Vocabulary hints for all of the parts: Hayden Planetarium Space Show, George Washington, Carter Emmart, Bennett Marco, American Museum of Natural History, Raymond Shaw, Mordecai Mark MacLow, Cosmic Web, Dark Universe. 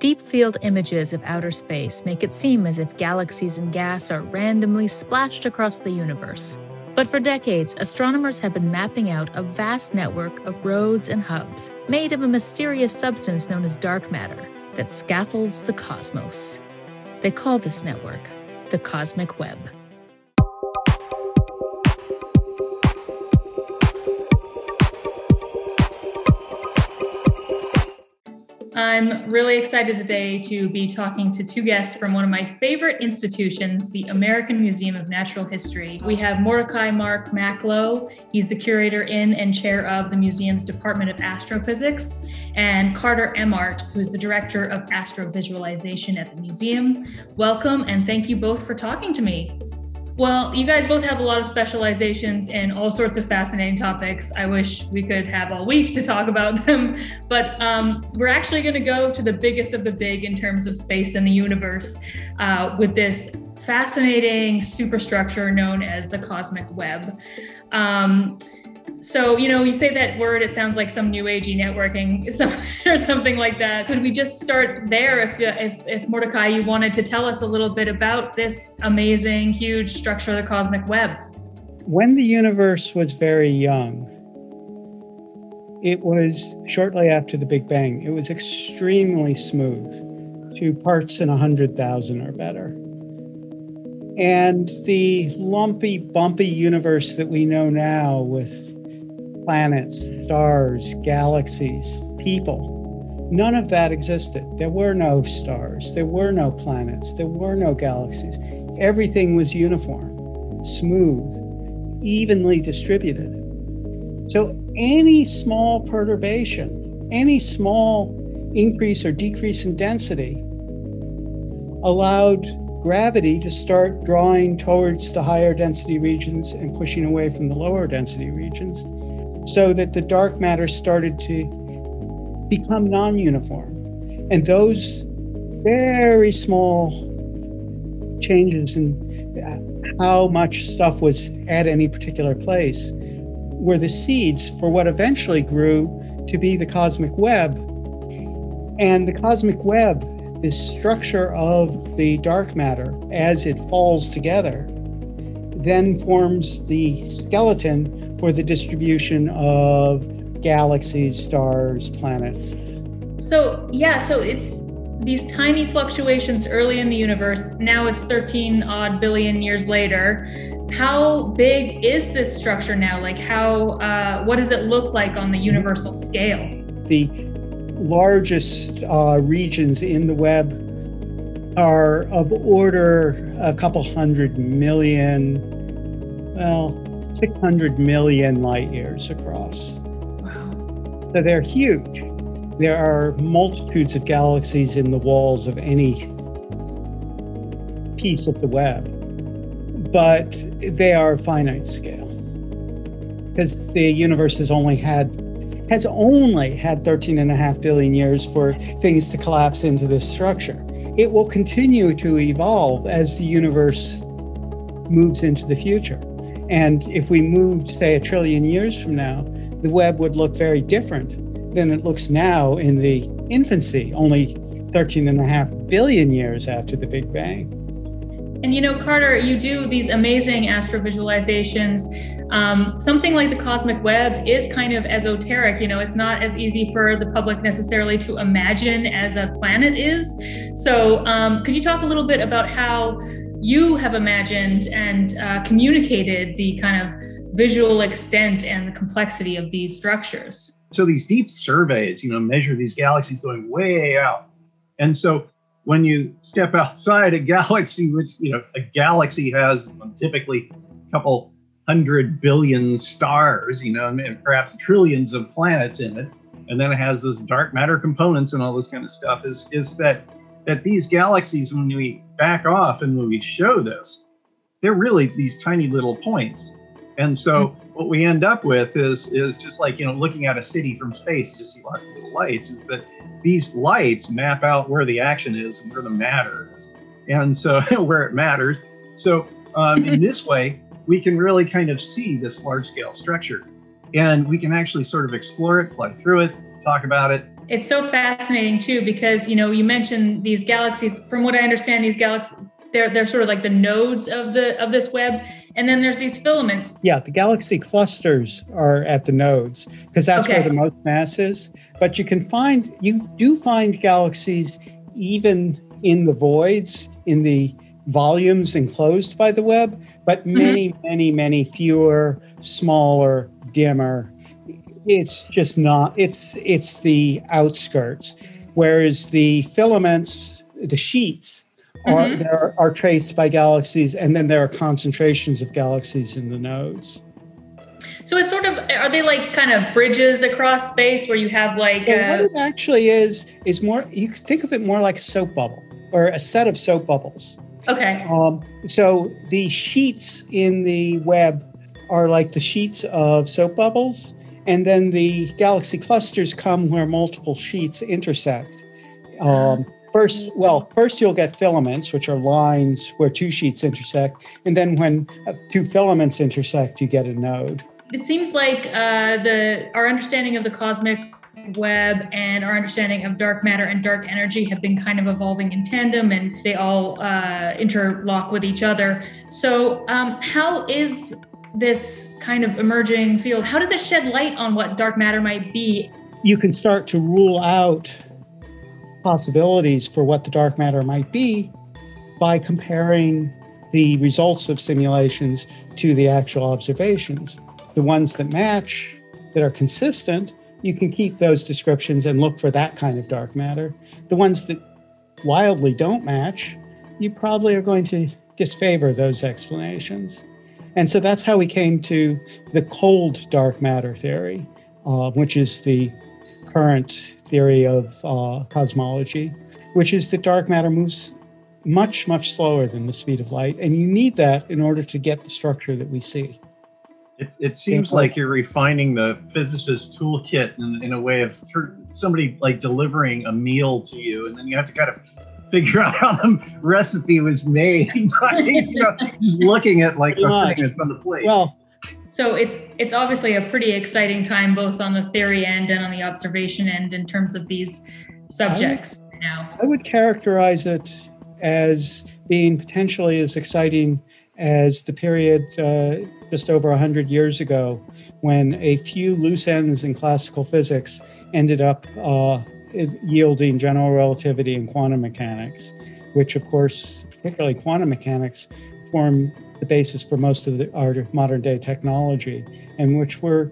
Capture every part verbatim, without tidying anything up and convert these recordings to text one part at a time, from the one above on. Deep field images of outer space make it seem as if galaxies and gas are randomly splashed across the universe. But for decades, astronomers have been mapping out a vast network of roads and hubs made of a mysterious substance known as dark matter that scaffolds the cosmos. They call this network the Cosmic Web. I'm really excited today to be talking to two guests from one of my favorite institutions, the American Museum of Natural History. We have Mordecai Mark MacLow. He's the curator in and chair of the museum's Department of Astrophysics, and Carter Emmart, who's the director of astrovisualization at the museum. Welcome, and thank you both for talking to me. Well, you guys both have a lot of specializations in all sorts of fascinating topics. I wish we could have all week to talk about them, but um, we're actually going to go to the biggest of the big in terms of space and the universe uh, with this fascinating superstructure known as the Cosmic Web. Um, So, you know, you say that word, it sounds like some new agey networking or something like that. Could we just start there if, if, if Mordecai, you wanted to tell us a little bit about this amazing, huge structure of the Cosmic Web? When the universe was very young, it was shortly after the Big Bang. It was extremely smooth, to parts in one hundred thousand or better. And the lumpy, bumpy universe that we know now with planets, stars, galaxies, people. None of that existed. There were no stars. There were no planets. There were no galaxies. Everything was uniform, smooth, evenly distributed. So any small perturbation, any small increase or decrease in density allowed gravity to start drawing towards the higher density regions and pushing away from the lower density regions, so that the dark matter started to become non-uniform. And those very small changes in how much stuff was at any particular place were the seeds for what eventually grew to be the Cosmic Web. And the Cosmic Web, the structure of the dark matter as it falls together, then forms the skeleton for the distribution of galaxies, stars, planets. So yeah, so it's these tiny fluctuations early in the universe. Now it's thirteen odd billion years later. How big is this structure now? Like how, uh, what does it look like on the universal scale? The largest uh, regions in the web are of order a couple hundred million, well, six hundred million light years across. Wow. So they're huge. There are multitudes of galaxies in the walls of any piece of the web, but they are finite scale because the universe has only had has only had thirteen and a half billion years for things to collapse into this structure. It will continue to evolve as the universe moves into the future. And if we moved, say, a trillion years from now, the web would look very different than it looks now in the infancy, only thirteen and a half billion years after the Big Bang. And you know, Carter, you do these amazing astrovisualizations. Um, something like the Cosmic Web is kind of esoteric, you know, it's not as easy for the public necessarily to imagine as a planet is. So um, could you talk a little bit about how you have imagined and uh, communicated the kind of visual extent and the complexity of these structures? So these deep surveys, you know, measure these galaxies going way out. And so when you step outside a galaxy, which, you know, a galaxy has typically a couple hundred billion stars, you know, and perhaps trillions of planets in it, and then it has this dark matter components and all this kind of stuff, is, is that that these galaxies, when we back off and when we show this, they're really these tiny little points. And so what we end up with is, is just like, you know, looking at a city from space, you just see lots of little lights, is that these lights map out where the action is and where the matter is. And so where it matters. So um, in this way, we can really kind of see this large scale structure, and we can actually sort of explore it, plug through it, talk about it, It's so fascinating too, because, you know, you mentioned these galaxies. From what I understand, these galaxies, they're they're sort of like the nodes of the of this web, and then there's these filaments. Yeah, the galaxy clusters are at the nodes, because that's okay. where the most mass is. But you can find you do find galaxies even in the voids, in the volumes enclosed by the web, but many, mm-hmm. many, many fewer, smaller, dimmer. It's just not. It's it's the outskirts, whereas the filaments, the sheets. Are, mm-hmm. there are traced by galaxies, and then there are concentrations of galaxies in the nodes. So it's sort of, are they like kind of bridges across space where you have like... Well, a... what it actually is, is more, you think of it more like a soap bubble, or a set of soap bubbles. Okay. Um, so the sheets in the web are like the sheets of soap bubbles, and then the galaxy clusters come where multiple sheets intersect. Um First, well, first you'll get filaments, which are lines where two sheets intersect. And then when two filaments intersect, you get a node. It seems like uh, the our understanding of the cosmic web and our understanding of dark matter and dark energy have been kind of evolving in tandem, and they all uh, interlock with each other. So um, how is this kind of emerging field? How does it shed light on what dark matter might be? You can start to rule out possibilities for what the dark matter might be by comparing the results of simulations to the actual observations. The ones that match, that are consistent, you can keep those descriptions and look for that kind of dark matter. The ones that wildly don't match, you probably are going to disfavor those explanations. And so that's how we came to the cold dark matter theory, uh, which is the current theory of uh, cosmology, which is that dark matter moves much, much slower than the speed of light. And you need that in order to get the structure that we see. It, it seems like you're refining the physicist toolkit in, in a way of through, somebody like delivering a meal to you, and then you have to kind of figure out how the recipe was made by you know, just looking at like the thing that's on the plate. Well, So it's it's obviously a pretty exciting time, both on the theory end and on the observation end, in terms of these subjects. I would, now. I would characterize it as being potentially as exciting as the period uh, just over one hundred years ago, when a few loose ends in classical physics ended up uh, yielding general relativity and quantum mechanics, which, of course, particularly quantum mechanics, form the basis for most of the, our modern day technology, and which were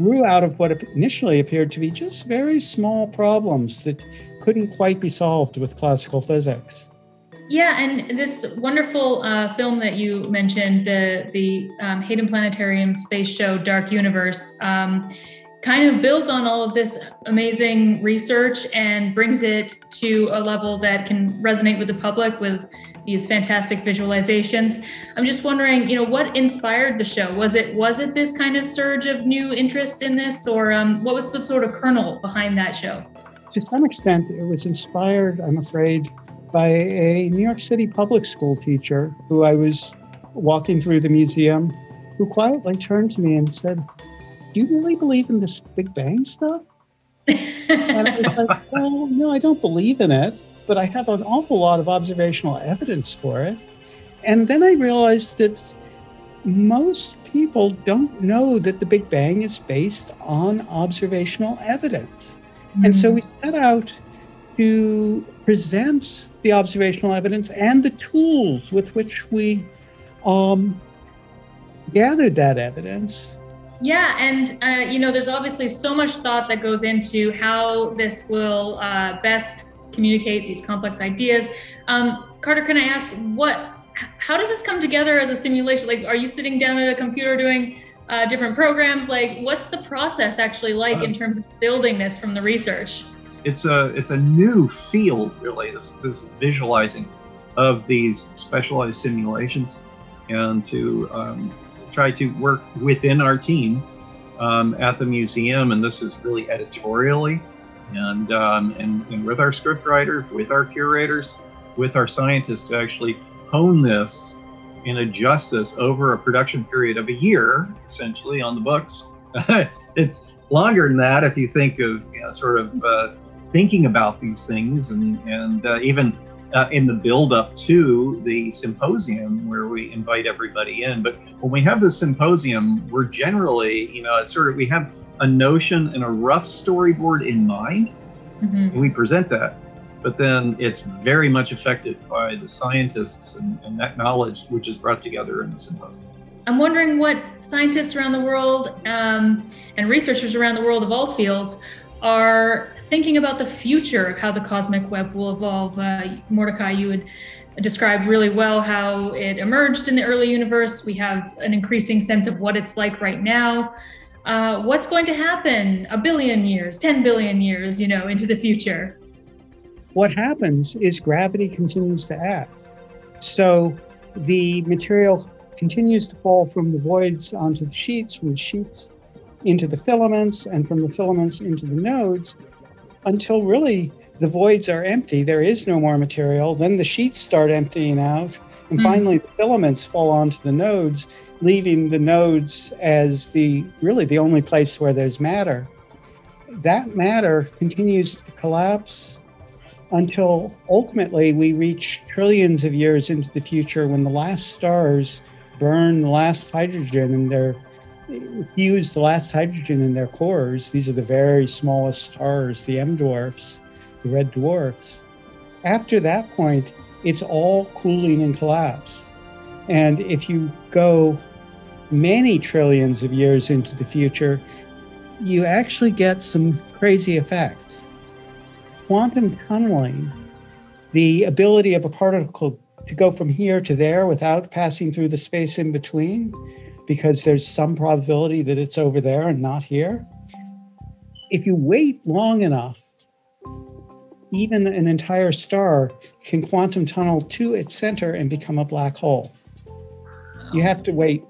grew out of what initially appeared to be just very small problems that couldn't quite be solved with classical physics. Yeah, and this wonderful uh, film that you mentioned, the the um, Hayden Planetarium Space Show, Dark Universe, um, kind of builds on all of this amazing research and brings it to a level that can resonate with the public with these fantastic visualizations. I'm just wondering, you know, what inspired the show? Was it was it this kind of surge of new interest in this, or um, what was the sort of kernel behind that show? To some extent, it was inspired, I'm afraid, by a New York City public school teacher who I was walking through the museum, who quietly turned to me and said, "Do you really believe in this Big Bang stuff?" And I was like, "Well, no, I don't believe in it, but I have an awful lot of observational evidence for it." And then I realized that most people don't know that the Big Bang is based on observational evidence. Mm-hmm. And so we set out to present the observational evidence and the tools with which we um, gathered that evidence. Yeah, and uh, you know, there's obviously so much thought that goes into how this will uh, best communicate these complex ideas. Um, Carter, can I ask, what, how does this come together as a simulation? Like, are you sitting down at a computer doing uh, different programs? Like, what's the process actually like um, in terms of building this from the research? It's a it's a new field, really. This this visualizing of these specialized simulations, and to um, try to work within our team um, at the museum, and this is really editorially. And, um, and and with our scriptwriter, with our curators, with our scientists, to actually hone this and adjust this over a production period of a year, essentially, on the books. it's longer than that, if you think of, you know, sort of uh, thinking about these things, and, and uh, even uh, in the build-up to the symposium where we invite everybody in. But when we have the symposium, we're generally, you know, it's sort of, we have a notion and a rough storyboard in mind, mm-hmm. and we present that. But then it's very much affected by the scientists and, and that knowledge which is brought together in the symposium. I'm wondering what scientists around the world um, and researchers around the world of all fields are thinking about the future of how the cosmic web will evolve. Uh, Mordecai, you had described really well how it emerged in the early universe. We have an increasing sense of what it's like right now. Uh, what's going to happen a billion years, ten billion years, you know, into the future? What happens is gravity continues to act. So the material continues to fall from the voids onto the sheets, from the sheets into the filaments, and from the filaments into the nodes, until really the voids are empty. There is no more material. Then the sheets start emptying out, and mm-hmm. finally the filaments fall onto the nodes, leaving the nodes as the really the only place where there's matter. That matter continues to collapse until ultimately we reach trillions of years into the future, when the last stars burn the last hydrogen and they're fuse the last hydrogen in their cores. These are the very smallest stars, the M dwarfs, the red dwarfs. After that point, it's all cooling and collapse. And if you go many trillions of years into the future, you actually get some crazy effects. Quantum tunneling, the ability of a particle to go from here to there without passing through the space in between, because there's some probability that it's over there and not here. If you wait long enough, even an entire star can quantum tunnel to its center and become a black hole. You have to wait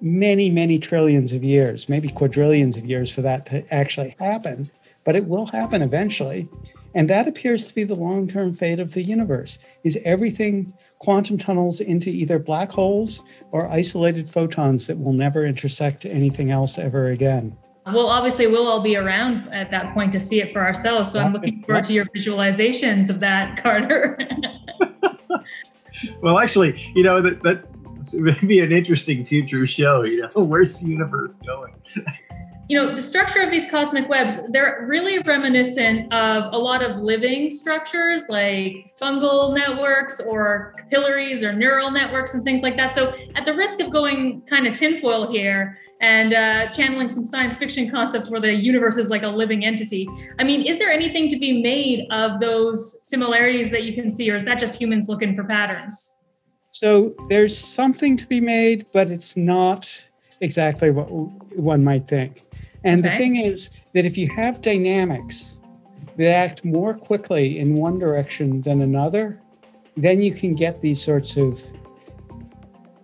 many, many trillions of years, maybe quadrillions of years for that to actually happen, but it will happen eventually. And that appears to be the long-term fate of the universe, is everything quantum tunnels into either black holes or isolated photons that will never intersect anything else ever again. Well, obviously, we'll all be around at that point to see it for ourselves. So I'm looking forward to your visualizations of that, Carter. Well, actually, you know, that, that would be an interesting future show, you know, where's the universe going? You know, the structure of these cosmic webs, they're really reminiscent of a lot of living structures like fungal networks or capillaries or neural networks and things like that. So at the risk of going kind of tinfoil here and uh, channeling some science fiction concepts where the universe is like a living entity, I mean, is there anything to be made of those similarities that you can see, or is that just humans looking for patterns? So there's something to be made, but it's not exactly what one might think. And okay. The thing is that if you have dynamics that act more quickly in one direction than another, then you can get these sorts of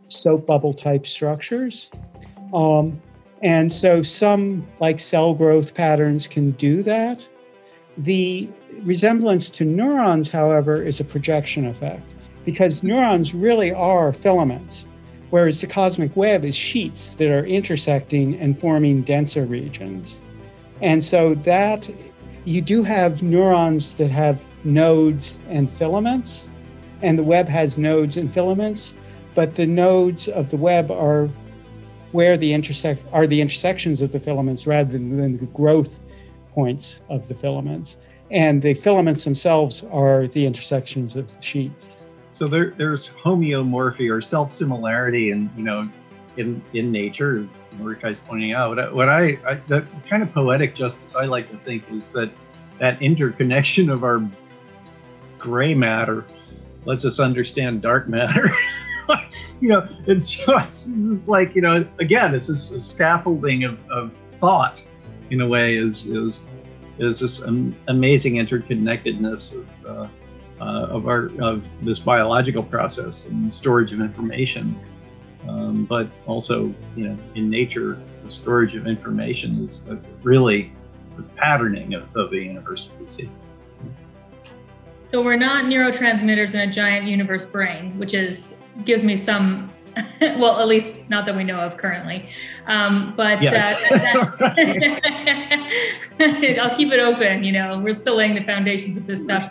soap bubble type structures. Um, and so some like cell growth patterns can do that. The resemblance to neurons, however, is a projection effect, because neurons really are filaments, whereas the cosmic web is sheets that are intersecting and forming denser regions. And so that, you do have neurons that have nodes and filaments, and the web has nodes and filaments, but the nodes of the web are where the intersect, are the intersections of the filaments rather than the growth points of the filaments. And the filaments themselves are the intersections of the sheets. So there, there's homeomorphy or self-similarity, and you know, in in nature, as Mordecai's pointing out. What I, what I, I the kind of poetic justice I like to think is that that interconnection of our gray matter lets us understand dark matter. You know, and so it's, it's like, you know, again, it's this a scaffolding of, of thought in a way. Is is is this amazing interconnectedness of. Uh, Uh, of our of this biological process and storage of information, um, but also, you know, in nature, the storage of information is a, really this patterning of, of the universe that we see. So we're not neurotransmitters in a giant universe brain, which is gives me some Well, at least not that we know of currently. Um, but yes. uh, that, that I'll keep it open. You know, we're still laying the foundations of this stuff.